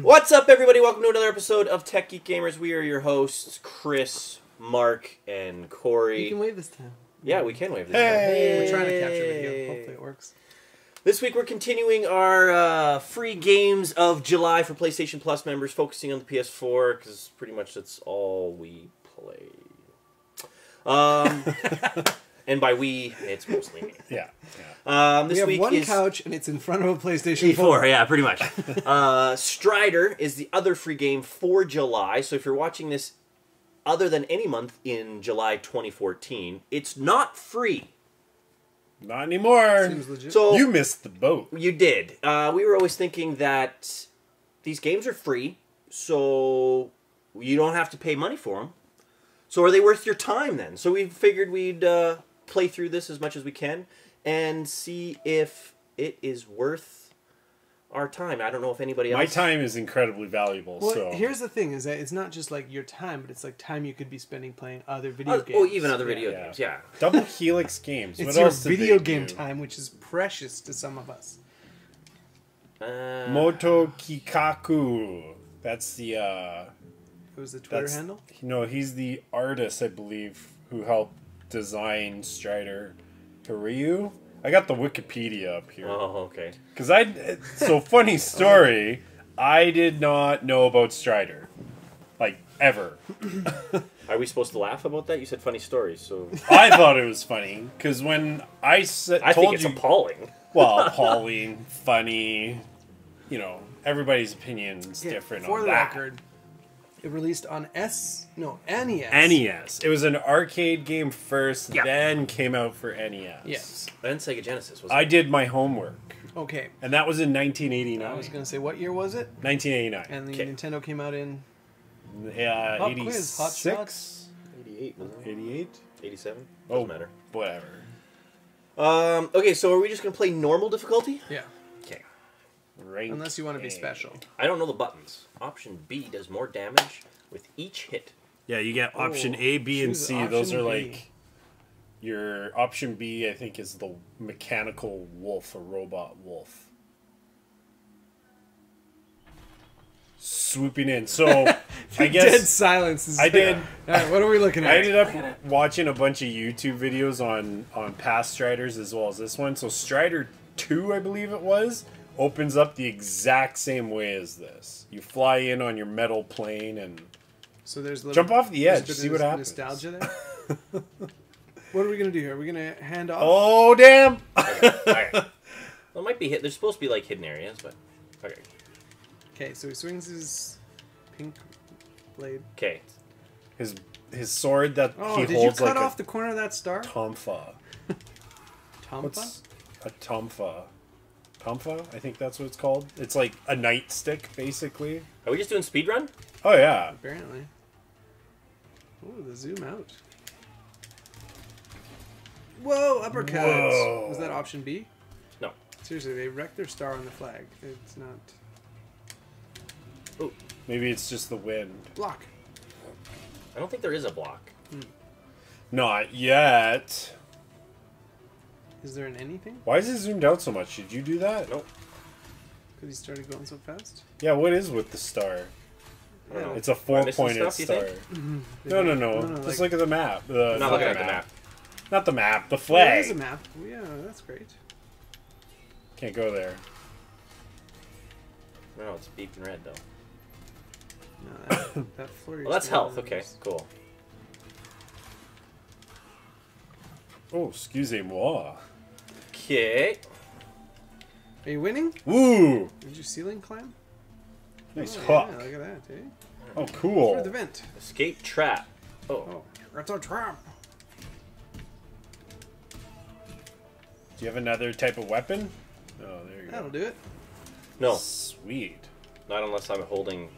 What's up, everybody? Welcome to another episode of Tech Geek Gamers. We are your hosts, Chris, Mark, and Corey. You can wave this time. Yeah, we can wave this time. We're trying to capture video. Hopefully it works. This week we're continuing our free games of July for PlayStation Plus members, focusing on the PS4, because pretty much that's all we play. And by we, it's mostly me. Yeah. This week we have one couch, and it's in front of a PlayStation 4. Yeah, pretty much. Strider is the other free game for July, so if you're watching this other than any month in July 2014, it's not free. Not anymore. Seems legit. So you missed the boat. You did. We were always thinking that these games are free, so you don't have to pay money for them. So are they worth your time then? So we figured we'd play through this as much as we can and see if it is worth our time. I don't know if anybody else... My time is incredibly valuable, well, so... Here's the thing, is that it's not just like your time, but it's like time you could be spending playing other video games. Oh, even other video games, yeah. Double Helix games. What else did they do? It's your video game time, which is precious to some of us. Moto Kikaku. That's the... Who's the Twitter handle? No, he's the artist, I believe, who helped design Strider Hiryu. I got the Wikipedia up here. Oh, okay. Because so funny story, I did not know about Strider. Like, ever. Are we supposed to laugh about that? You said funny stories, so... I thought it was funny, because when I said... I think it's appalling. Well, appalling, funny, you know, everybody's opinion's different on that. For the record... It released on NES. It was an arcade game first, then came out for NES. Yes. Then Sega Genesis was. I did my homework. Okay. And that was in 1989. I was going to say, what year was it? 1989. And the Nintendo came out in. Yeah, 86. 88. 88. 87. Doesn't matter. Whatever. Okay, so are we just going to play normal difficulty? Yeah. Rank Unless you want to be special. I don't know the buttons. Option B does more damage with each hit. Yeah, you get option A, B, and C. Those are like... Your option B, I think, is the mechanical wolf, a robot wolf. Swooping in. So, I guess... Dead silence. Is I did... All right, what are we looking at? I ended up watching a bunch of YouTube videos on past Striders as well as this one. So, Strider 2, I believe it was... Opens up the exact same way as this. You fly in on your metal plane and so there's jump off the edge. See what happens. Nostalgia there. What are we gonna do here? Are we gonna hand off? Oh damn! Okay. Okay. Well, it might be hit. There's supposed to be like hidden areas, but okay. Okay, so he swings his pink blade. Okay, his sword that he holds like a... Oh, did you cut off the corner of that star? Tomfa. Tomfa. What's a tomfa? Tomfa, I think that's what it's called. It's like a nightstick, basically. Are we just doing speedrun? Oh, yeah. Apparently. Ooh, the zoom out. Whoa, uppercuts. Whoa. Was that option B? No. Seriously, they wrecked their star on the flag. It's not... Ooh. Maybe it's just the wind. Block. I don't think there is a block. Hmm. Not yet. Is there an anything? Why is it zoomed out so much? Did you do that? Nope. Because he started going so fast? Yeah, what is with the star? I don't know. It's a four-pointed star. No. Just look at the map. Not looking at the map. Not the map. The flag. There is a map. Yeah, that's great. Can't go there. No, it's beeped and red, though. No, that flurry. Well, that's health. Okay, cool. Oh, excusez-moi. Okay. Are you winning? Woo! Did you ceiling climb? Nice hook. Yeah, look at that, eh? Oh, cool. Through the vent. Escape trap. Oh. That's a trap. Do you have another type of weapon? Oh, there you go. That'll do it. No. Sweet. Not unless I'm holding...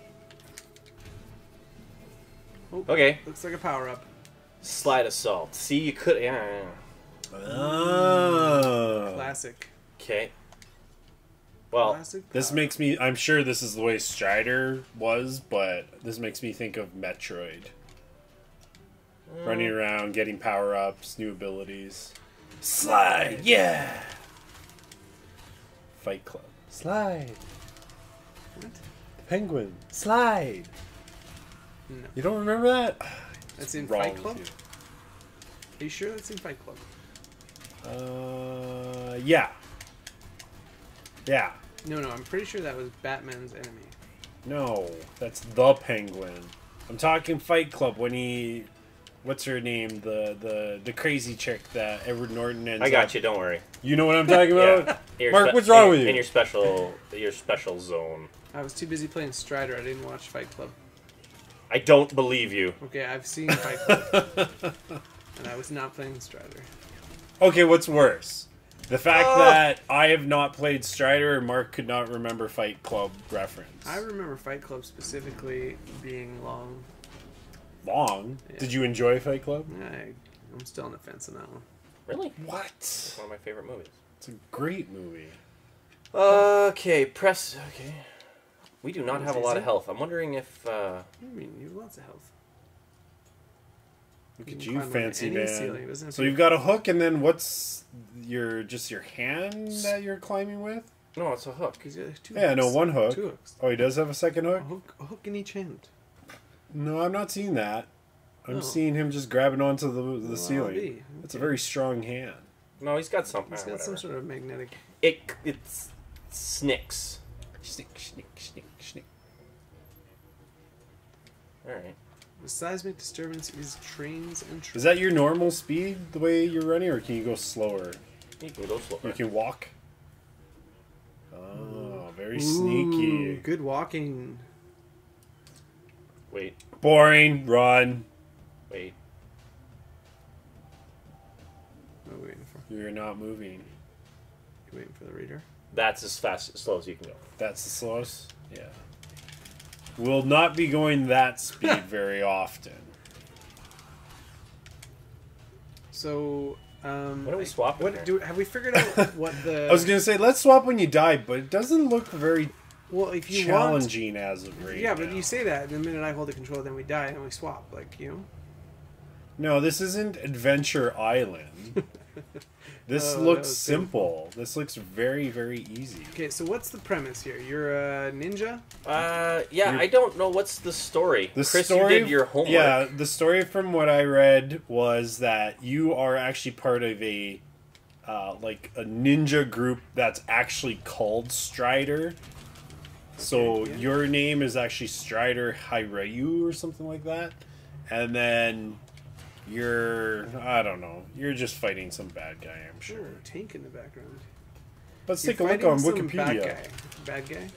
Oh, okay. Looks like a power-up. Slide assault. See, you could... Yeah. Oh. Classic. Okay. Well, classic this makes me... I'm sure this is the way Strider was, but this makes me think of Metroid. Running around, getting power-ups, new abilities. Slide! Yeah! Fight Club. Slide! What? The Penguin. Slide! No. You don't remember that? That's in Fight Club? Are you sure that's in Fight Club? Yeah. Yeah. No, I'm pretty sure that was Batman's enemy. No, that's the Penguin. I'm talking Fight Club when he... What's her name? The crazy chick that Edward Norton ends I got up. You, don't worry. You know what I'm talking about? Yeah. Mark, what's wrong with you? In your special zone. I was too busy playing Strider. I didn't watch Fight Club. I don't believe you. Okay, I've seen Fight Club. And I was not playing Strider. Okay, what's worse? The fact that I have not played Strider and Mark could not remember Fight Club reference. I remember Fight Club specifically being long. Long? Yeah. Did you enjoy Fight Club? I'm still on the fence on that one. Really? What? It's one of my favorite movies. It's a great movie. Okay, press... Okay. We do not have a lot of health. I'm wondering if... I mean, you have lots of health. Look at you, fancy man. So you've got a hook, and then what's your just your hand that you're climbing with? No, it's a hook. He's got two hooks. No, one hook. Two hooks. Oh, he does have a second hook? A hook in each hand. No, I'm not seeing that. I'm seeing him just grabbing onto the ceiling. Okay. It's a very strong hand. No, he's got something. He's got some sort of magnetic... It's snicks. Snick. All right. The seismic disturbance is trains and trains. Is that your normal speed, the way you're running, or can you go slower? You can go slower. You can walk. Oh, very sneaky. Good walking. Wait. Boring. Run. Wait. What are we waiting for? You're not moving. You're waiting for the reader? That's as fast, as slow as you can go. That's the slowest? Yeah. We'll not be going that speed very often. So, what are we swapping? Have we figured out what the? I was gonna say let's swap when you die, but it doesn't look very if you challenging want, as of right. Yeah, now. But you say that, and the minute I hold the control, then we die and we swap, like you know. No, this isn't Adventure Island. This looks simple. This looks very, very easy. Okay, so what's the premise here? You're a ninja? I don't know. What's the story? Chris, you did your homework. Yeah, the story from what I read was that you are actually part of a, like, a ninja group that's actually called Strider. So your name is actually Strider Hiryu or something like that. And then... I don't know. You're just fighting some bad guy, I'm sure. Ooh, tank in the background. Let's take a look on Wikipedia. Bad guy?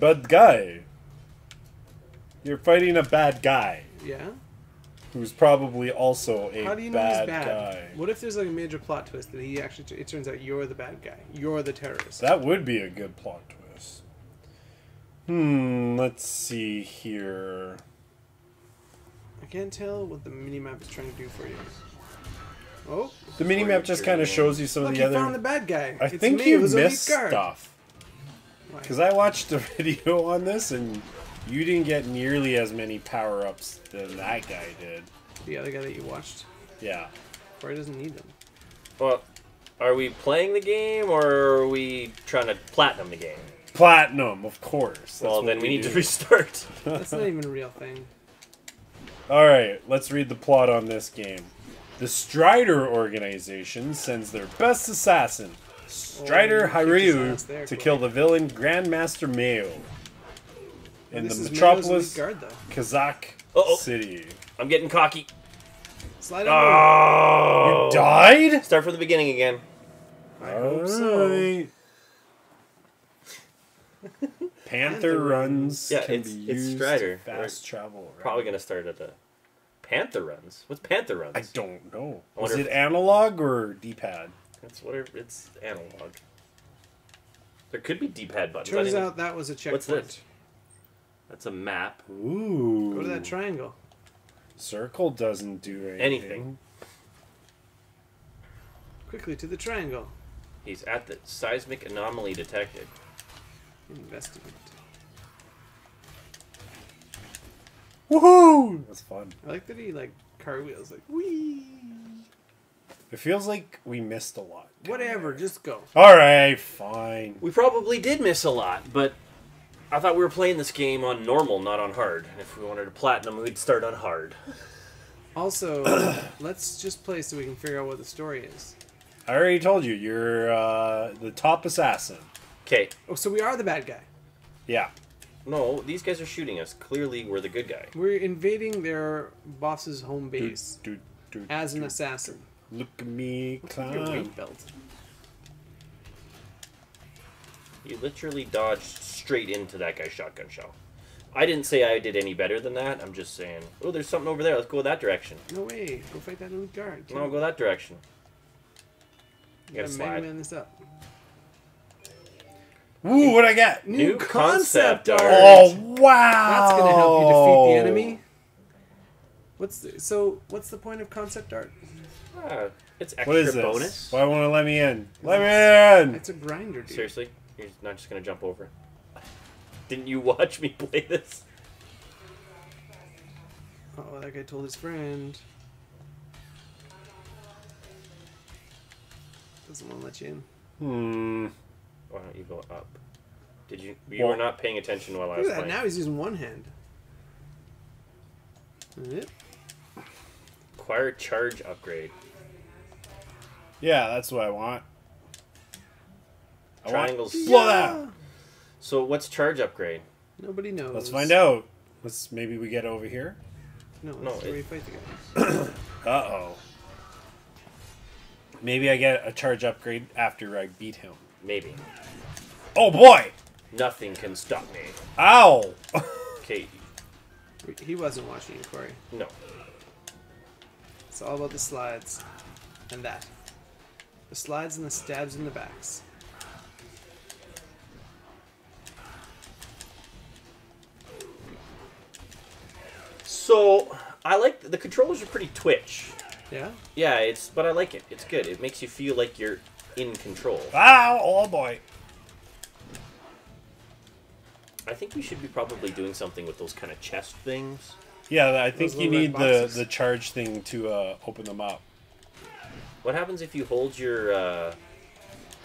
Bad guy. You're fighting a bad guy. Yeah? Who's probably also a bad guy. What if there's like a major plot twist that he actually... It turns out you're the bad guy. You're the terrorist. That would be a good plot twist. Let's see here... I can't tell what the minimap is trying to do for you. Oh. The minimap just kind of shows you some of the other... Look, you found the bad guy. I think you missed stuff. Because I watched a video on this, and you didn't get nearly as many power-ups than that guy did. The other guy that you watched? Yeah. Or he doesn't need them. Well, are we playing the game, or are we trying to platinum the game? Platinum, of course. That's well, then we need to restart. That's not even a real thing. Alright, let's read the plot on this game. The Strider organization sends their best assassin, Strider Hiryu, to kill the villain Grandmaster Mayo in the Metropolis, Kazakh city. I'm getting cocky. Slide on. You died? Start from the beginning again. I hope so. Panther runs. Yeah, it's Strider. Fast travel. Right? Probably gonna start at the Panther runs. What's Panther runs? I don't know. Is it analog or D-pad? That's whatever. It's analog. There could be D-pad buttons. Turns out that was a checkpoint. What's this? That's a map. Ooh. Go to that triangle. Circle doesn't do anything. Quickly to the triangle. He's at the seismic anomaly detected. Investigate. Woohoo! That's fun. I like that he like car wheels, like wee. It feels like we missed a lot. Whatever, just go. All right, fine. We probably did miss a lot, but I thought we were playing this game on normal, not on hard. And if we wanted a platinum, we'd start on hard. Also, let's just play so we can figure out what the story is. I already told you, you're the top assassin. Okay. Oh, so we are the bad guy. Yeah. No, these guys are shooting us. Clearly, we're the good guy. We're invading their boss's home base as an assassin. Look at me climb. Your weight belt. You literally dodged straight into that guy's shotgun shell. I didn't say I did any better than that. I'm just saying, oh, there's something over there. Let's go that direction. No way. Go fight that little guard. No, go that direction. You gotta slide. Man this up. Ooh, what'd I get? New concept art. Oh, wow. That's going to help you defeat the enemy. What's the point of concept art? It's extra bonus. Why won't it let me in? Let me in! It's a grinder, dude. Seriously? You're not just going to jump over? Didn't you watch me play this? Oh, that guy told his friend. Doesn't want to let you in. Hmm. Why don't you go up? You were not paying attention while I was playing. Now he's using one hand. Yep. Acquire charge upgrade. Yeah, that's what I want. Triangles. Blow that. So what's charge upgrade? Nobody knows. Let's find out. Maybe we get over here. No. Where we fight the guys. Uh-oh. Maybe I get a charge upgrade after I beat him. Maybe. Oh boy! Nothing can stop me. Ow! Okay. He wasn't watching you, Corey. No. It's all about the slides. And that. The slides and the stabs in the backs. So, I like... The controllers are pretty twitch. Yeah? Yeah, but I like it. It's good. It makes you feel like you're... in control. Wow! Oh boy! I think we should be probably doing something with those kind of chest things. Yeah, I think you need the charge thing to open them up. What happens if you hold your?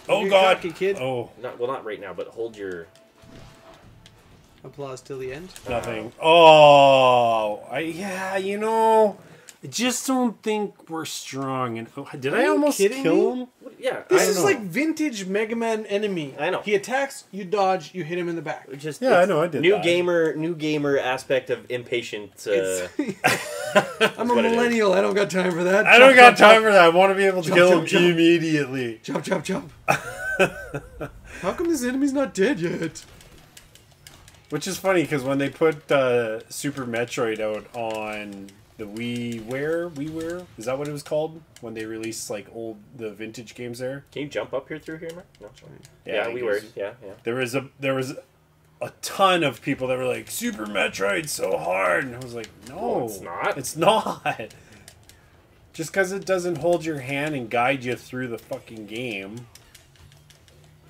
Oh God, kid! Oh, not right now, but hold your. Applause till the end. Nothing. Oh, yeah, you know. I just don't think we're strong enough. Did I almost kill him? Yeah, this is like vintage Mega Man enemy. I know. He attacks, you dodge, you hit him in the back. Just, yeah, I know. I did. New gamer aspect of impatient. I'm a millennial. I don't got time for that. I don't got time for that. I want to be able to kill him immediately. Jump, jump, jump. How come this enemy's not dead yet? Which is funny because when they put Super Metroid out on. The WiiWare? Is that what it was called? When they released, like, the vintage games there? Can you jump up here through here, Mark? No, sorry. Yeah, WiiWare. Yeah. There was a ton of people that were like, Super Metroid's so hard! And I was like, no. It's not. It's not! Just because it doesn't hold your hand and guide you through the fucking game.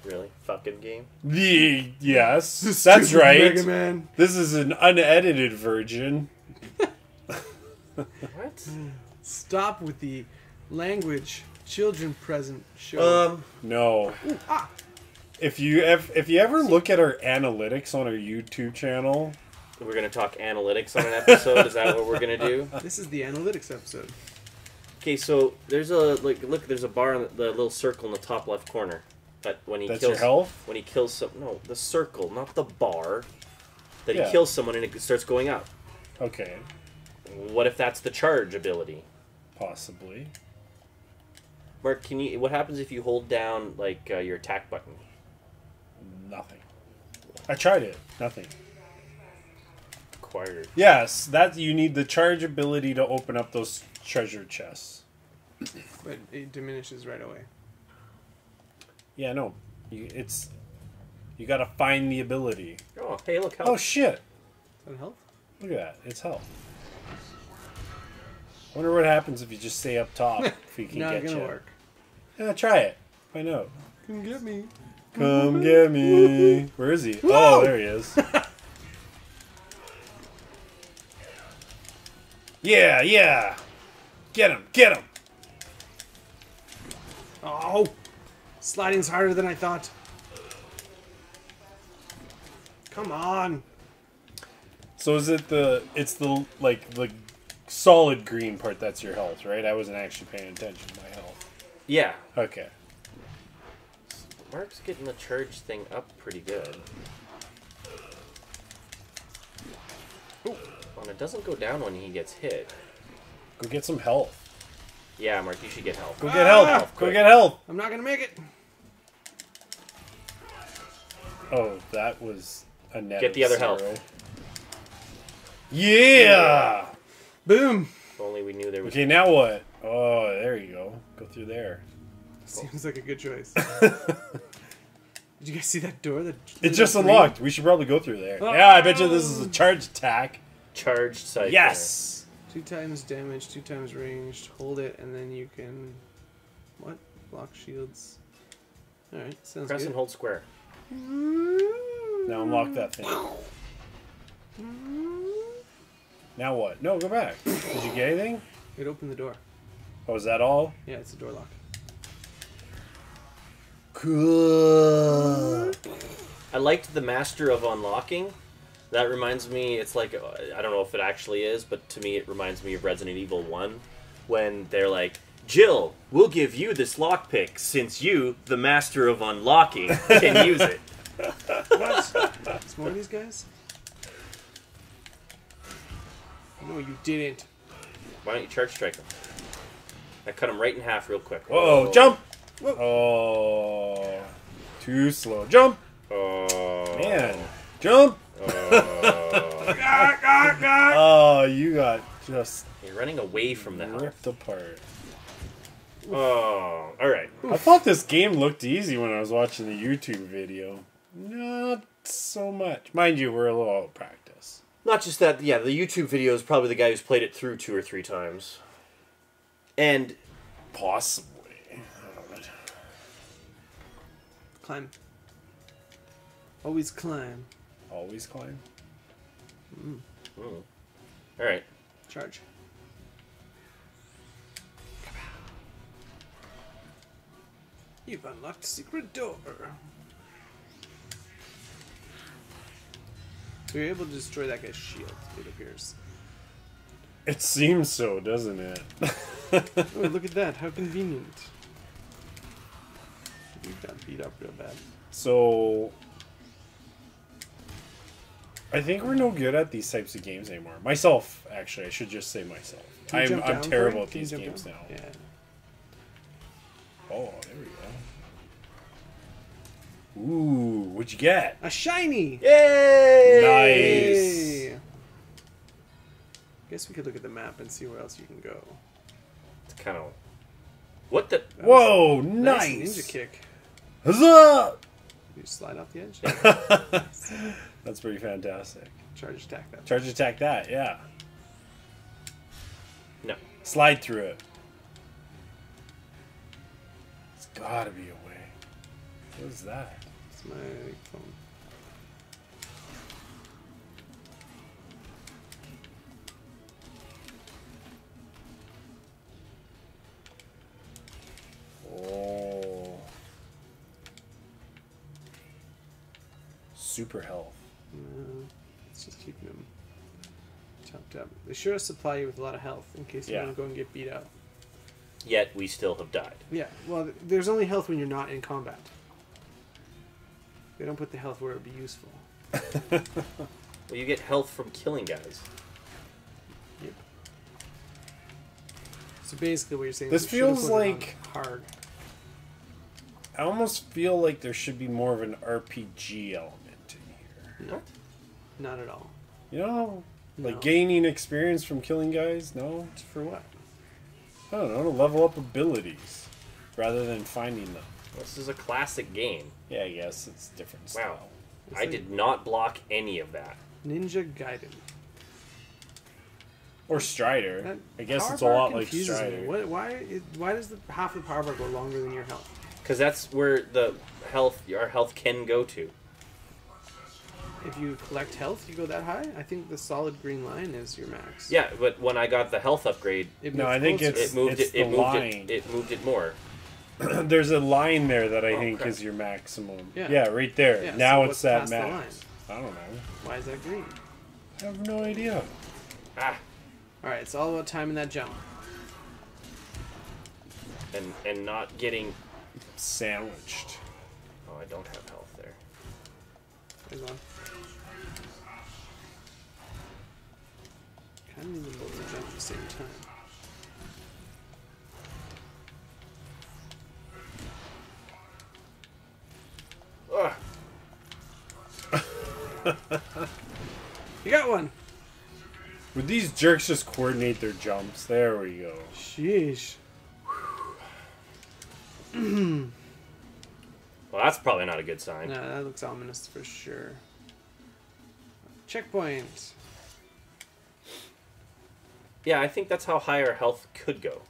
Really? Fucking game? Yes. That's right. Mega Man. This is an unedited version. What? Stop with the language, children present show. No. Ooh, ah. If you ever look at our analytics on our YouTube channel, we're gonna talk analytics on an episode. Is that what we're gonna do? This is the analytics episode. Okay, so there's a look. There's a bar in the little circle in the top left corner. That's your health? When he kills no, the circle, not the bar. He kills someone and it starts going up. Okay. What if that's the charge ability? Possibly. Mark, what happens if you hold down, like, your attack button? Nothing. I tried it. Nothing. Acquired. Yes, you need the charge ability to open up those treasure chests. But it diminishes right away. Yeah, no. You gotta find the ability. Oh, hey, look, health. Oh, shit. Is that health? Look at that. It's health. Wonder what happens if you just stay up top. If he can get you. Not gonna work. Yeah, try it. Find out. Come get me. Come get me. Where is he? Whoa! Oh, there he is. Yeah. Get him! Get him! Oh! Sliding's harder than I thought. Come on! So is it the... It's the, like, the solid green part that's your health, right? I wasn't actually paying attention to my health. Yeah. Okay. Mark's getting the church thing up pretty good. Ooh. Well, it doesn't go down when he gets hit. Go get some health. Yeah, Mark, you should get health. Go get health. Go get health. I'm not going to make it. Oh, that was a net. Get the other health. Yeah! Boom. If only we knew there was... Okay, now what? Oh, there you go. Go through there. Seems like a good choice. Did you guys see that door? It just unlocked. We should probably go through there. Oh. Yeah, I bet you this is a charged attack. Charged cycle. Yes! 2 times damage, 2 times ranged. Hold it, and then you can... What? Block shields. Alright, sounds good. Press and hold square. Now unlock that thing. Now what? No, go back. Did you get anything? It opened the door. Oh, is that all? Yeah, it's a door lock. Cool. I liked the master of unlocking. That reminds me, it's like, I don't know if it actually is, but to me it reminds me of Resident Evil 1, when they're like, Jill, we'll give you this lockpick since you, the master of unlocking, can use it. What? It's more of these guys? No, you didn't. Why don't you charge strike them? I cut them right in half real quick. Whoa, oh, jump! Whoa. Oh, too slow. Jump! Oh. Man, jump! Oh, you got just... You're running away from the health. Ripped apart. Oh, alright. I thought this game looked easy when I was watching the YouTube video. Not so much. Mind you, we're a little out of practice. Not just that, yeah, the YouTube video is probably the guy who's played it through 2 or 3 times. And... Possibly. Climb. Always climb. Always climb. Mm. All right. Charge. You've unlocked a secret door. So you're able to destroy that guy's shield, it appears. It seems so, doesn't it? Oh, look at that. How convenient. You got beat up real bad. So... I think we're no good at these types of games anymore. Myself, actually, I should just say myself. I'm terrible at these games now. Yeah. Oh, there we go. Ooh, what'd you get? A shiny! Yay! Nice! Guess we could look at the map and see where else you can go. It's kind of... What the... Whoa, nice! Nice ninja kick. Huzzah! You slide off the edge. That's pretty fantastic. Charge attack that. Charge attack that, yeah. No. Slide through it. It's gotta be a way. What is that? It's my phone. Oh. Super health. Let's just keep them topped up. They sure supply you with a lot of health in case you want to go and get beat up. Yet we still have died. Yeah, well, there's only health when you're not in combat. They don't put the health where it would be useful. Well, you get health from killing guys. Yep. So basically what you're saying is this feels like... hard. I almost feel like there should be more of an RPG element. No, not at all. You know, like gaining experience from killing guys? No? For what? I don't know, to level up abilities rather than finding them. This is a classic game. Yeah, I guess it's different style. Wow. I did not block any of that. Ninja Gaiden. Or Strider. I guess it's a lot like Strider. Why does the half the power bar go longer than your health? Because that's where the health, our health can go to. if you collect health, you go that high? I think the solid green line is your max. Yeah, but when I got the health upgrade, it moved it more. There's a line there that I think is your maximum. Yeah, yeah, right there. Yeah, now so it's that max. I don't know. Why is that green? I have no idea. Ah. All right, it's all about timing that jump. And not getting sandwiched. Oh, I don't have health there. There's one. Kind of need to both to jump at the same time. You got one. Would these jerks just coordinate their jumps? There we go. Sheesh. Well, that's probably not a good sign. No, that looks ominous for sure. Checkpoint. Yeah, I think that's how high our health could go.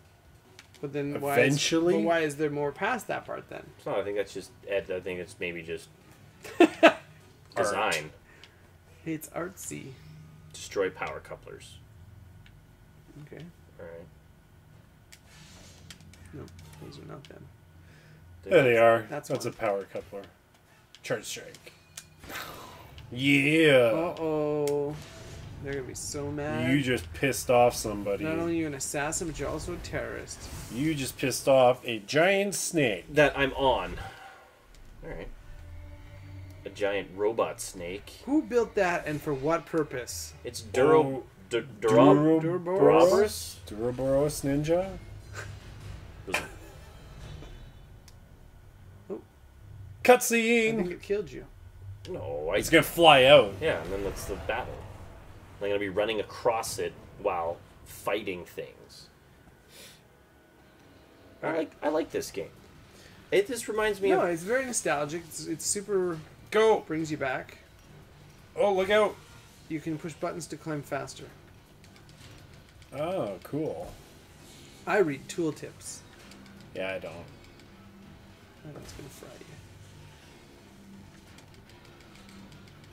But then eventually, why is there more past that part then? No, I think that's just. I think it's maybe just design. It's artsy. Destroy power couplers. Okay. All right. No, those are not them. There they are. That's a power coupler. Charge strike. Yeah. Uh oh. They're gonna be so mad. You just pissed off somebody. Not only are you an assassin, but you're also a terrorist. You just pissed off a giant snake. That I'm on. Alright. A giant robot snake. Who built that and for what purpose? It's Duroboros? Duroboros Ninja? Oh. Cutscene! I think it killed you. No, it's gonna fly out. Yeah, and then that's the battle. I'm going to be running across it while fighting things. I like this game. This reminds me of... No, it's very nostalgic. It's super... Go! Brings you back. Oh, look out! You can push buttons to climb faster. Oh, cool. I read tooltips. Yeah, I don't. Oh, that's going to fry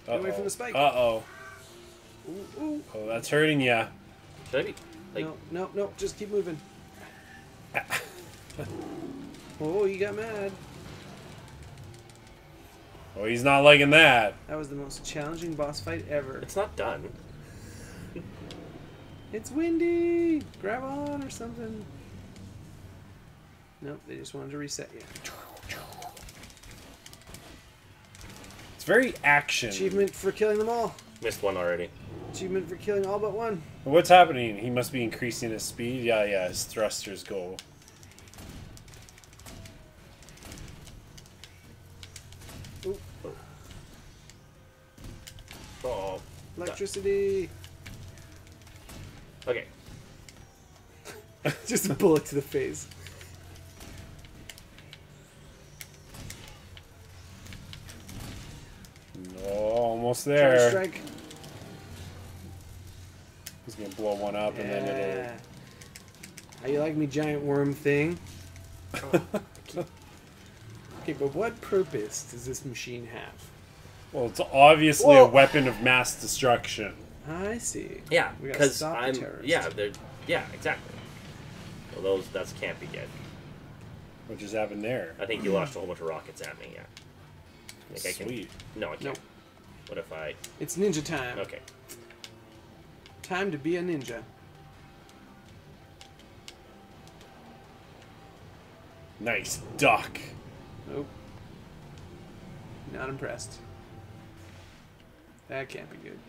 you. Uh-oh. Get away from the spike. Uh-oh. Ooh, ooh. Oh, that's hurting ya. Should I be, like... No, just keep moving. Oh, he got mad. Oh, he's not liking that. That was the most challenging boss fight ever. It's not done. It's windy! Grab on or something. Nope, they just wanted to reset you. It's very action. Achievement for killing them all. Missed one already. Achievement for killing all but one. What's happening? He must be increasing his speed. Yeah, his thrusters go. Ooh. Oh. Electricity. Okay. Just a bullet to the face. No, almost there. Charge strike. He's gonna blow one up, yeah. And then it'll. How you like me, giant worm thing? Oh. Okay, but what purpose does this machine have? Well, it's obviously a weapon of mass destruction. I see. Yeah, because I'm. Yeah, exactly. Well, that can't be good. What just happened there? I think you lost a whole bunch of rockets at me. Yeah. Like I can, no, I can't. Nope. What if I... It's ninja time. Okay. Time to be a ninja. Nice duck. Nope. Not impressed. That can't be good.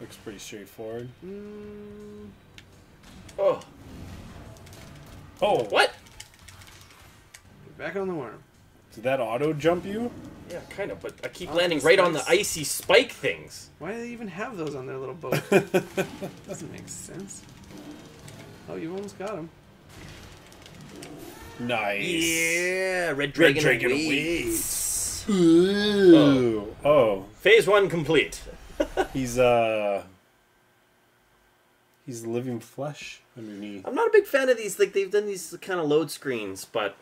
Looks pretty straightforward. Mm. Oh. Oh, what? Get back on the worm. Did that auto jump you? Yeah, kind of, but I keep landing right on the icy spike things. Why do they even have those on their little boat? Doesn't make sense. Oh, you almost got him. Nice. Yeah, red dragon awaits. Ooh. Oh. Phase 1 complete. He's living flesh underneath. I'm not a big fan of these. Like they've done these kind of load screens, but.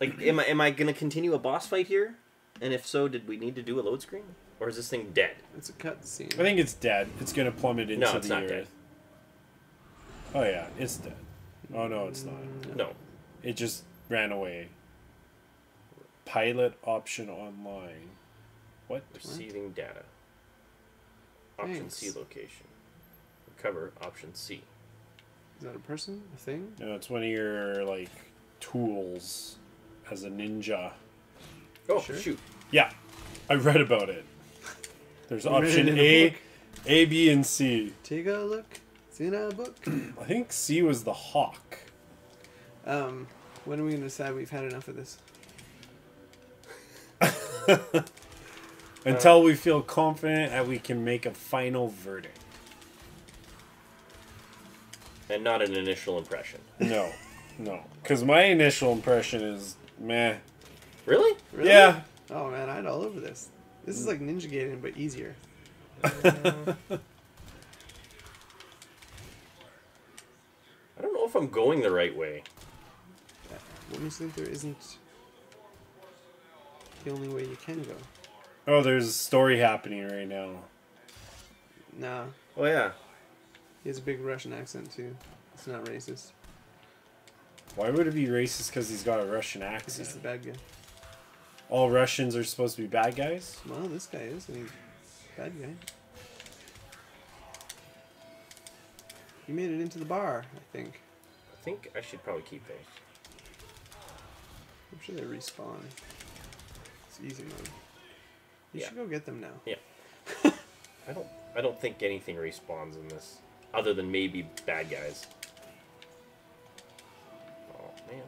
Like, am I gonna continue a boss fight here? And if so, did we need to do a load screen? Or is this thing dead? It's a cutscene. I think it's dead. It's going to plummet into the earth. No, it's not dead. Oh, yeah. It's dead. Oh, no, it's not. No. It just ran away. Pilot option online. What? Receiving data. Option C location. Recover option C. Is that a person? A thing? No, it's one of your, like, tools as a ninja. Oh, sure? Shoot. Yeah. I read about it. There's option A, B, and C. Take a look. It's in a book. I think C was the hawk. When are we going to decide we've had enough of this? Until we feel confident that we can make a final verdict. And not an initial impression. No. No. Because my initial impression is meh. Really? Really? Yeah. Oh, man, I'd all over this. This is like Ninja Gaiden, but easier. I don't know if I'm going the right way. What do you think? There isn't the only way you can go. Oh, there's a story happening right now. Nah. Oh, yeah. He has a big Russian accent, too. It's not racist. Why would it be racist because he's got a Russian accent? He's the bad guy. All Russians are supposed to be bad guys? Well, this guy is a bad guy. You made it into the bar, I think. I think I should probably keep it. I'm sure they respawn. It's easy mode. You should go get them now. Yeah. I don't think anything respawns in this. Other than maybe bad guys. Oh, man.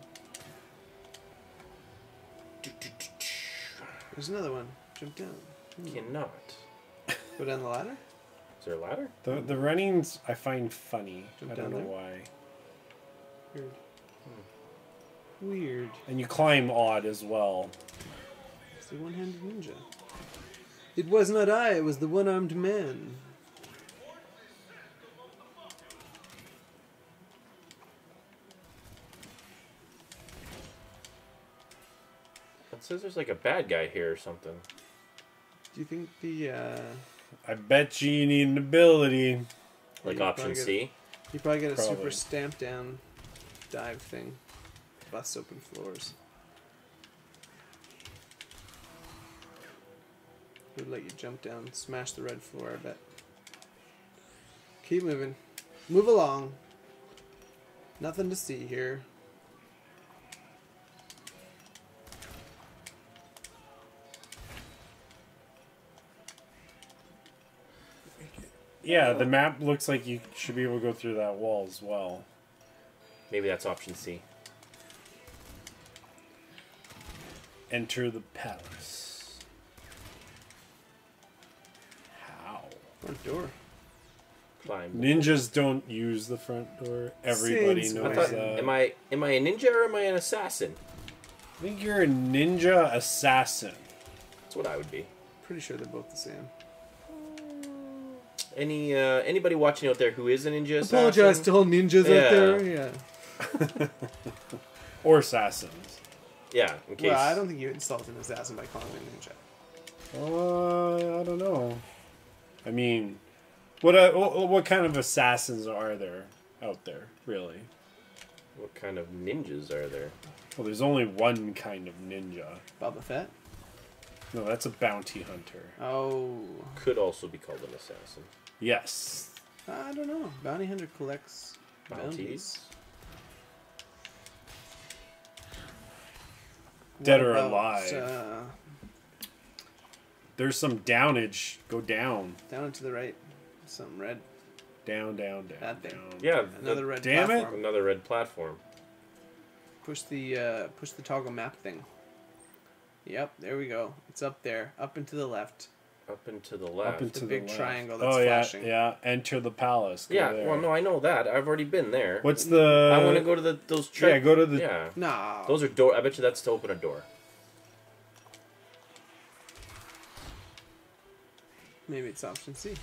There's another one. Jump down. Cannot. Go down the ladder? Is there a ladder? The runnings I find funny. I don't know why. Weird. Hmm. Weird. And you climb odd as well. It's the one-handed ninja. It was not I, it was the one-armed man. It says there's like a bad guy here or something. Do you think the I bet you need an ability. Like option C? You probably get a super stamp down dive thing. Bust open floors. It would let you jump down, smash the red floor, I bet. Keep moving. Move along. Nothing to see here. Yeah, the map looks like you should be able to go through that wall as well. Maybe that's option C. Enter the palace. How? Front door. Climb. Ninjas don't use the front door. Everybody knows that. Am I a ninja or am I an assassin? I think you're a ninja assassin. That's what I would be. Pretty sure they're both the same. Anybody watching out there who is a ninja assassin? Apologize to all ninjas out there. Yeah. Or assassins. Yeah, in case. Well, I don't think you insult an assassin by calling a ninja. I don't know. I mean, what kind of assassins are there out there, really? What kind of ninjas are there? Well, there's only one kind of ninja. Boba Fett? No, that's a bounty hunter. Oh. Could also be called an assassin. Yes. I don't know. Bounty hunter collects bounties. Dead or alive. There's some downage. Go down. Down to the right. Something red. Down, down, down. That thing. Down. Yeah. Another red platform. Damn it. Another red platform. Push the toggle map thing. Yep, there we go. It's up there. Up and to the left. Up and to the left. Up into the big triangle that's flashing. Oh, yeah, yeah. Enter the palace. Go there. Well, no, I know that. I've already been there. What's the... I want to go to those... Yeah, go to the... Yeah. No. Those are door... I bet you that's to open a door. Maybe it's option C.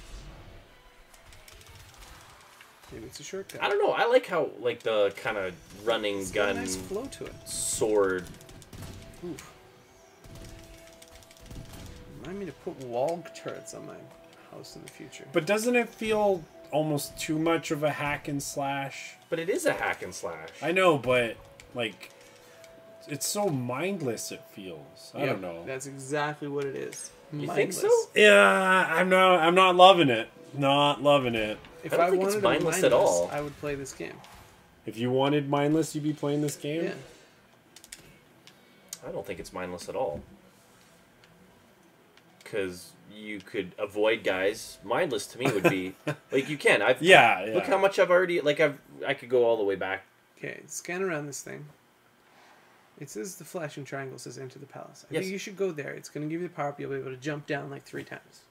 Maybe it's a shortcut. I don't know. I like how, like, the kind of running gun... It's got a nice flow to it. Sword... Oof. Remind me to put wall turrets on my house in the future. But doesn't it feel almost too much of a hack and slash? But it is a hack and slash. I know, but like, it's so mindless it feels. I don't know. That's exactly what it is. Mindless. You think so? Yeah, I'm not loving it. Not loving it. If I think it's mindless at all, I would play this game. If you wanted mindless, you'd be playing this game? Yeah. I don't think it's mindless at all. Because you could avoid guys. Mindless to me would be... like, you can. Yeah. Look how much I've already... Like, I could go all the way back. Okay, scan around this thing. It says the flashing triangle says enter the palace. I think you should go there. It's going to give you the power-up. You'll be able to jump down like 3 times.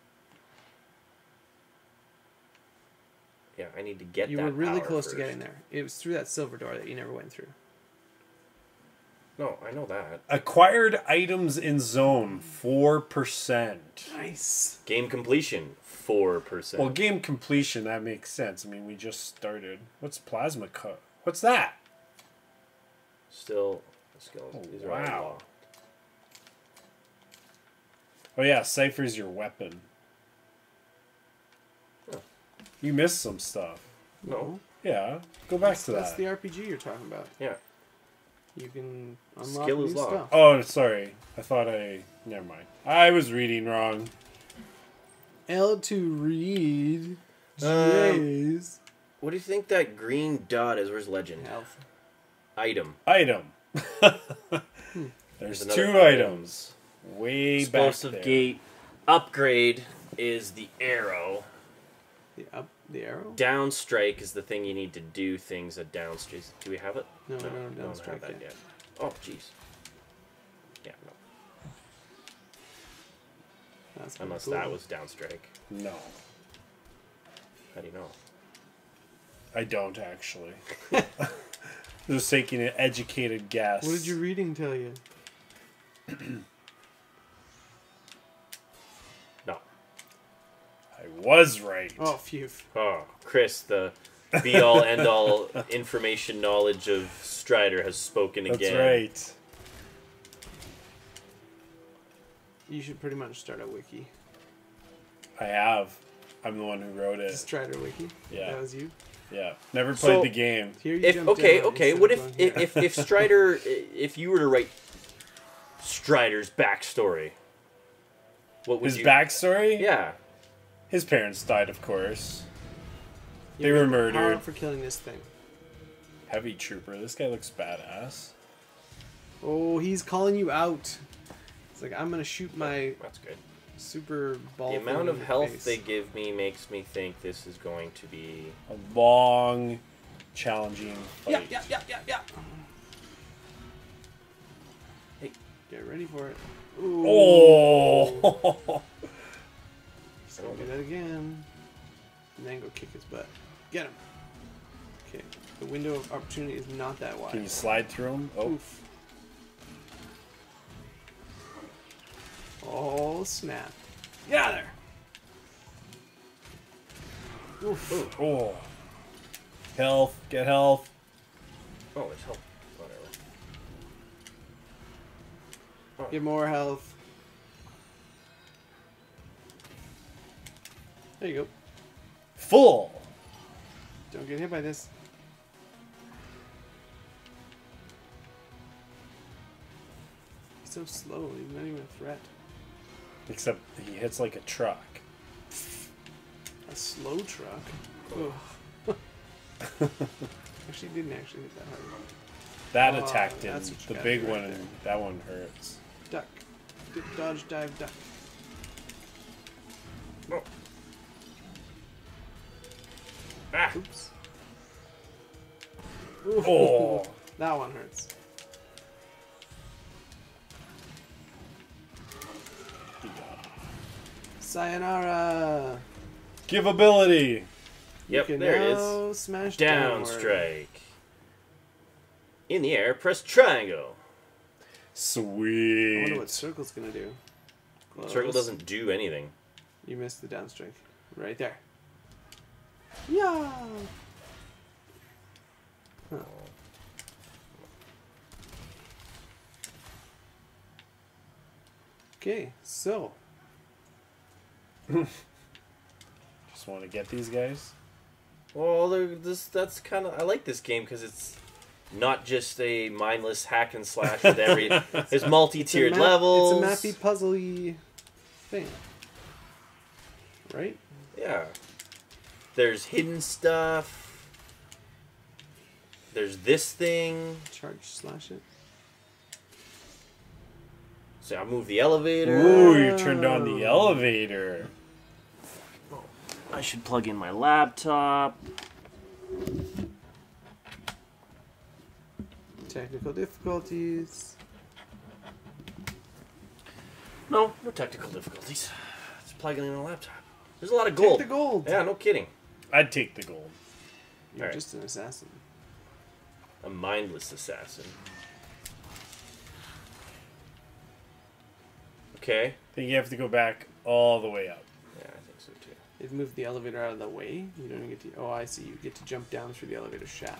Yeah, I need to get that. You were really close to getting there. It was through that silver door that you never went through. No, I know that. Acquired items in zone, 4%. Nice. Game completion, 4%. Well, game completion, that makes sense. I mean, we just started. What's plasma cut? What's that? Still skeleton. Oh, wow. Oh, yeah, Cypher's your weapon. Huh. You missed some stuff. No. Yeah, go back to that. That's the RPG you're talking about. Yeah. You can unlock new stuff. Oh, sorry. I thought Never mind. I was reading wrong. L to read. Jeez. What do you think that green dot is? Where's legend? Health. Item. Item. There's 2 items. Way back there. Explosive gate. Upgrade is the arrow. The arrow? Downstrike is the thing you need to do things at downstrike. Do we have it? No, no, no, we don't have that yet. Oh, jeez. Yeah, no. That's unless cool. That was downstrike. No. How do you know? I don't, actually. Just taking an educated guess. What did your reading tell you? I was right. Oh, phew. Oh, Chris, the be-all, end-all information knowledge of Strider has spoken again. That's right. You should pretty much start a wiki. I have. I'm the one who wrote it. The Strider wiki? Yeah. That was you? Yeah. Never played the game. Here you okay. What if Strider... if you were to write Strider's backstory, what would you... His backstory? Yeah. His parents died, of course. They were murdered for killing this thing. Heavy trooper. This guy looks badass. Oh, he's calling you out. It's like, I'm gonna shoot my. That's good. Super ball. The amount of health they give me makes me think this is going to be a long, challenging fight. Yeah. Hey, get ready for it. Ooh. Oh. Don't do that again. And then go kick his butt. Get him. Okay. The window of opportunity is not that wide. Can you slide through him? Oh. Oof. Oh, snap. Get out of there. Oof. Oh. Health. Get health. Oh, there's health. Whatever. Oh. Get more health. There you go. Full! Don't get hit by this. He's so slow, he's not even a threat. Except he hits like a truck. A slow truck? Oh. Actually, didn't actually hit that hard. That attacked him. The big one, and that one hurts. Duck. Dip, dodge, dive, duck. Oh. Ah. Oops. Ooh. Oh. That one hurts. Sayonara. Give ability. Yep, there it is. Smash down strike. In the air, press triangle. Sweet. I wonder what circle's gonna do. Close. Circle doesn't do anything. You missed the down strike. Right there. Yeah. Huh. Okay, so Just want to get these guys. Well, that's kind of... I like this game because it's not just a mindless hack and slash with every... There's multi-tiered levels. It's a mappy, puzzly thing. Right? Yeah. There's hidden stuff. There's this thing. Charge, slash it. So I move the elevator. Ooh, you turned on the elevator. I should plug in my laptop. Technical difficulties. No technical difficulties. It's plugging in the laptop. There's a lot of gold. Take the gold. Yeah, no kidding. I'd take the gold. You're right. Just an assassin. A mindless assassin. Okay. I think you have to go back all the way up. Yeah, I think so too. They've moved the elevator out of the way. You don't even get to... Oh, I see. You get to jump down through the elevator shaft.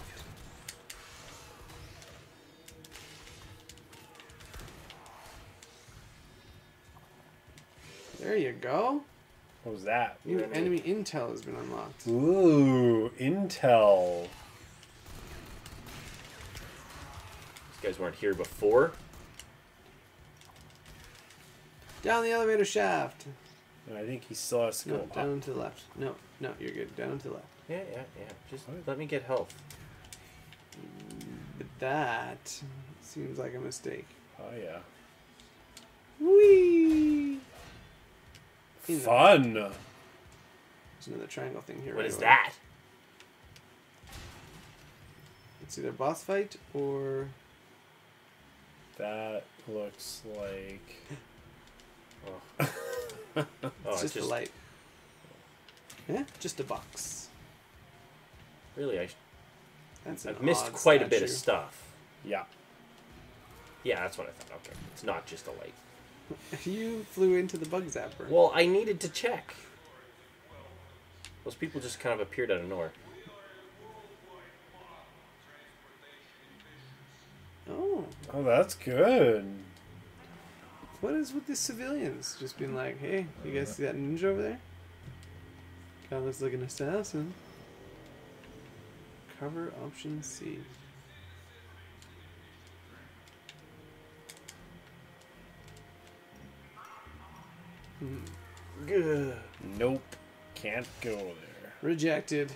There you go. What was that? New enemy intel has been unlocked. Ooh, intel. These guys weren't here before. Down the elevator shaft. I think he saw us go up. Down to the left. No, you're good. Down to the left. Yeah. Just let me get health. But that seems like a mistake. Oh, yeah. Whee! Fun! There's another triangle thing here. What is that? It's either boss fight or... That looks like... Oh. It's just a light. Yeah, just a box. Really, I've missed quite a bit of stuff. Yeah. Yeah, that's what I thought. Okay, it's not just a light. You flew into the bug zapper. Well, I needed to check. Those people just kind of appeared out of nowhere. Oh, that's good. What is with the civilians? Just being like, hey, you guys see that ninja over there? God looks like an assassin. Cover option C. Nope. Can't go there. Rejected.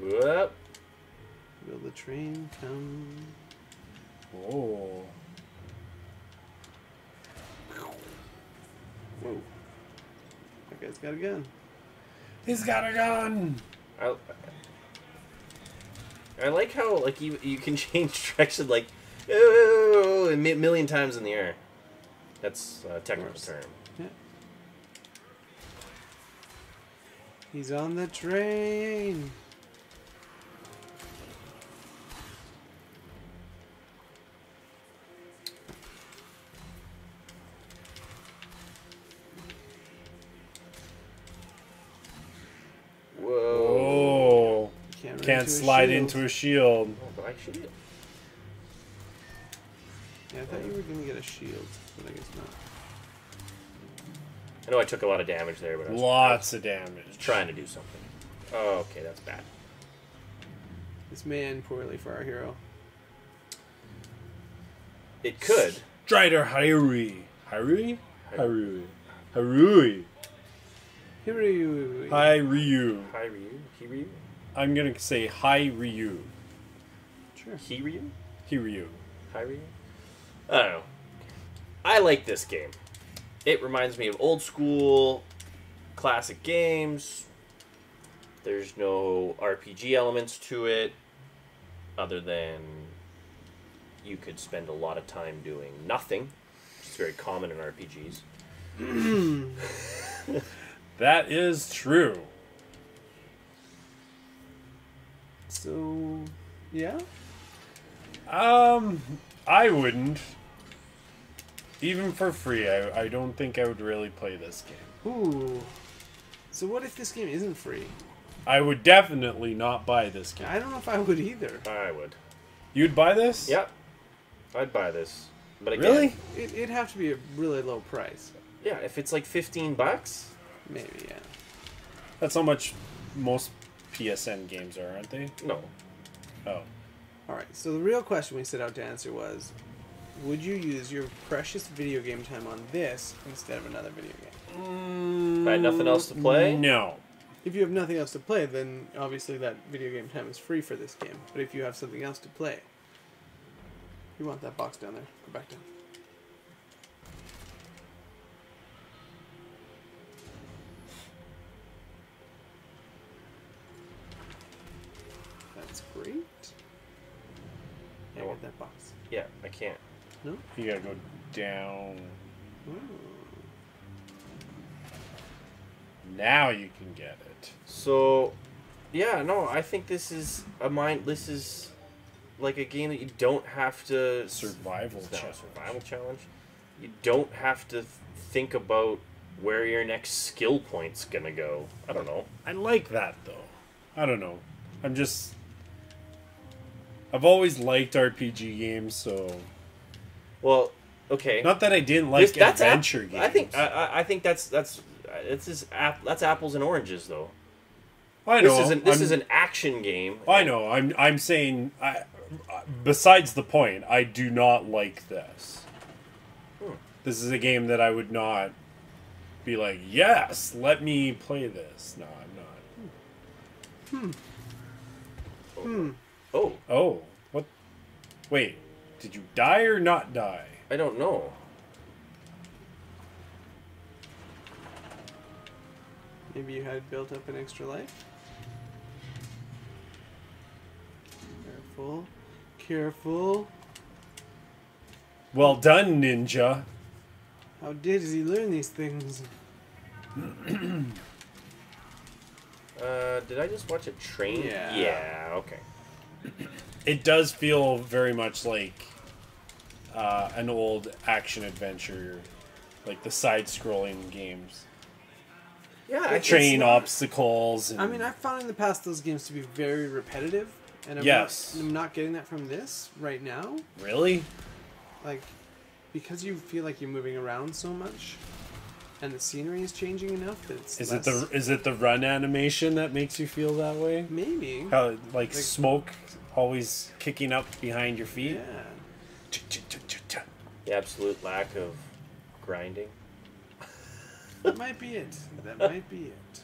Whoop. Will the train come? Whoa. Whoa. That guy's got a gun. He's got a gun! I like how, like, you can change direction, like, oh, a million times in the air. That's a technical term. Yeah. He's on the train! Whoa. Can't slide into a shield. Oh, but I shoot it. Yeah, I thought you were going to get a shield, but I guess not. I know I took a lot of damage there, but I was... Lots of damage. Trying to do something. Oh, okay, that's bad. This may end poorly for our hero. It could. Strider Hiryu. Hiryu. I'm gonna say Hiryu. Sure. Hiryu. I don't know. I like this game. It reminds me of old school, classic games. There's no RPG elements to it, other than you could spend a lot of time doing nothing, which is very common in RPGs. That is true. So, yeah? I wouldn't. Even for free, I don't think I would really play this game. Ooh. So what if this game isn't free? I would definitely not buy this game. I don't know if I would either. I would. You'd buy this? Yep. I'd buy this. But again, really? It'd have to be a really low price. Yeah, if it's like $15, maybe. Yeah, that's how much most PSN games are, aren't they? No. Oh. All right. So the real question we set out to answer was, would you use your precious video game time on this instead of another video game? If I had nothing else to play? No. If you have nothing else to play, then obviously that video game time is free for this game. But if you have something else to play, you want that box down there. Go back down. That's great. I want that box. Yeah, I can't. No? You gotta go down. Ooh. Now you can get it. So, yeah, no, I think this is a mind. This is like a game that you don't have to survival challenge. You don't have to think about where your next skill point's gonna go. I don't know. I like that though. I don't know. I'm just. I've always liked RPG games, so. Well, okay. Not that I didn't like adventure games. I think that's. That's apples and oranges, though. I know. This is an action game. I know. I'm saying, besides the point, I do not like this. This is a game that I would not be like, yes, let me play this. No, I'm not. Oh. What? Wait. Did you die or not die? I don't know. Maybe you had built up an extra life. Careful. Careful. Well done, Ninja. How did he learn these things? Did I just watch a train? Yeah. Yeah, okay. It does feel very much like an old action-adventure, like the side-scrolling games. Yeah, train obstacles. And... I mean, I've found in the past those games to be very repetitive, and I'm not getting that from this right now. Really? Like, because you feel like you're moving around so much, and the scenery is changing enough that it's. Is it the run animation that makes you feel that way? Maybe. How like smoke always kicking up behind your feet. Yeah. The absolute lack of grinding. That might be it. That might be it.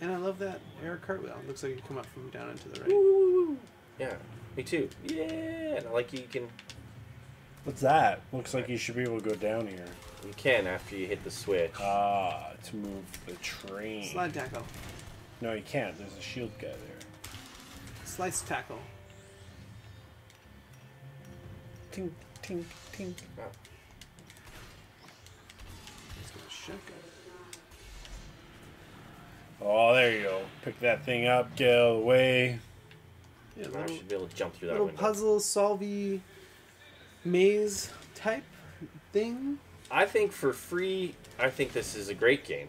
And I love that air cartwheel. It looks like you come up from down into the right. Ooh, yeah, me too. Yeah, and I like you can... What's that? Looks like you should be able to go down here. You can after you hit the switch. Ah, to move the train. Slide tackle. No, you can't. There's a shield guy there. Slice tackle. Ting, ting. Pink. Oh. Oh, there you go. Pick that thing up, get out of the way. Yeah, I should be able to jump through that window. Puzzle, solvey, maze type thing. I think for free, I think this is a great game.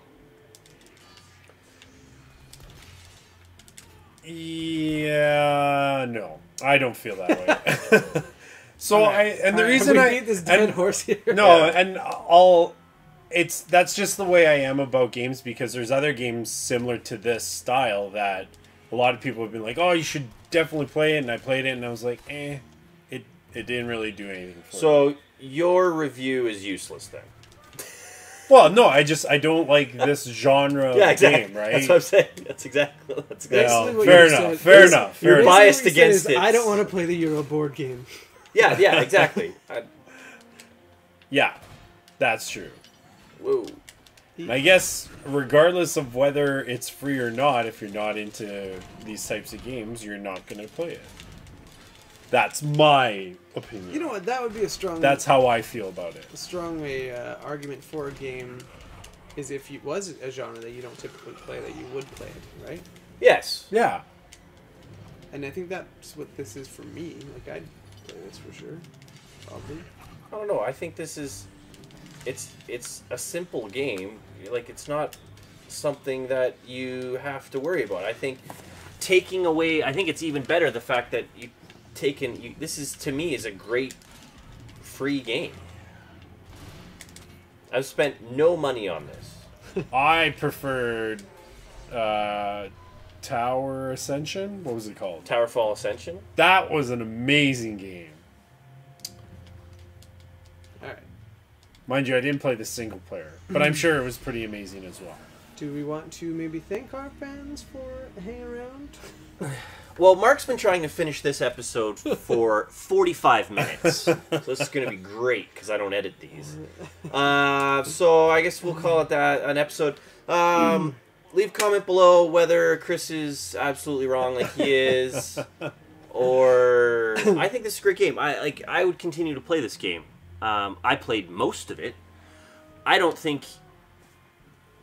Yeah, no. I don't feel that way. So right. That's just the way I am about games, because there's other games similar to this style that a lot of people have been like, oh, you should definitely play it, and I played it and I was like, eh, it didn't really do anything for me. So your review is useless then. Well, no, I don't like this genre of game, right? That's what I'm saying. That's exactly what you're saying. Fair enough. You're biased against it. I don't want to play the Euro board game. Yeah, exactly. Yeah, that's true. Whoa. I guess, regardless of whether it's free or not, if you're not into these types of games, you're not going to play it. That's my opinion. You know what, that would be a strong... That's how I feel about it. A strong argument for a game is if it was a genre that you don't typically play, that you would play it, right? Yes. Yeah. And I think that's what this is for me. Like, I'd... That's for sure. Probably. I don't know. I think this is, it's a simple game. Like, it's not something that you have to worry about. I think it's even better the fact that you taken... this is, to me, is a great free game. I've spent no money on this. I preferred Tower Ascension. What was it called? Towerfall Ascension. That was an amazing game. All right. Mind you, I didn't play the single player, but I'm sure it was pretty amazing as well. Do we want to maybe thank our fans for hanging around? Well, Mark's been trying to finish this episode for 45 minutes. So this is going to be great because I don't edit these. So I guess we'll call it that, an episode. Leave a comment below whether Chris is absolutely wrong like he is. Or I think this is a great game. I would continue to play this game. I played most of it. I don't think...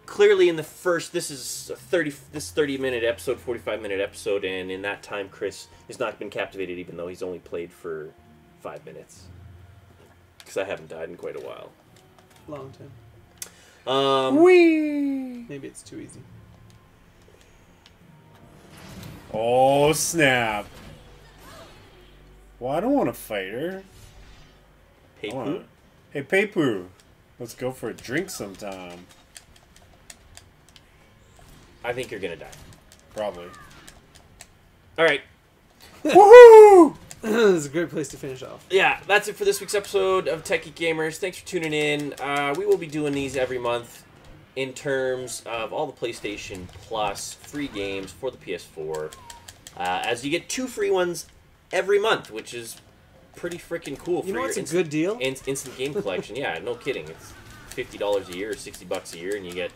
Clearly in the first, this is a 30-minute episode, 45-minute episode, and in that time, Chris has not been captivated, even though he's only played for 5 minutes. Because I haven't died in quite a while. Long time. Whee! Maybe it's too easy. Oh, snap. Well, I don't want to fight her. Peipu? Hey, Peipu, let's go for a drink sometime. I think you're gonna die. Probably. Alright. Woohoo! This is a great place to finish off. Yeah, that's it for this week's episode of Tech Geek Gamers. Thanks for tuning in. We will be doing these every month in terms of all the PlayStation Plus free games for the PS4. As you get 2 free ones every month, which is pretty freaking cool. You know what's a good deal? Instant game collection. Yeah, no kidding. It's $50 a year, $60 a year, and you get...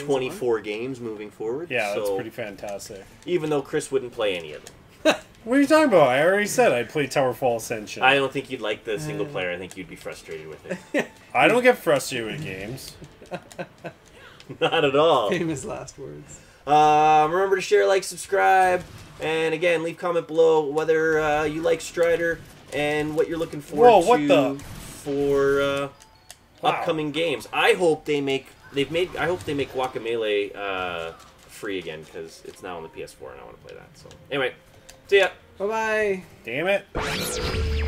24 games moving forward. Yeah, that's pretty fantastic. Even though Chris wouldn't play any of them. What are you talking about? I already said I'd play Towerfall Ascension. I don't think you'd like the single player. I think you'd be frustrated with it. I don't get frustrated with games. Not at all. Famous last words. Remember to share, like, subscribe, and again, leave a comment below whether you like Strider and what you're looking forward for upcoming games. I hope they make... I hope they make Guacamelee free again, because it's now on the PS4 and I want to play that. So anyway, see ya. Bye bye. Damn it.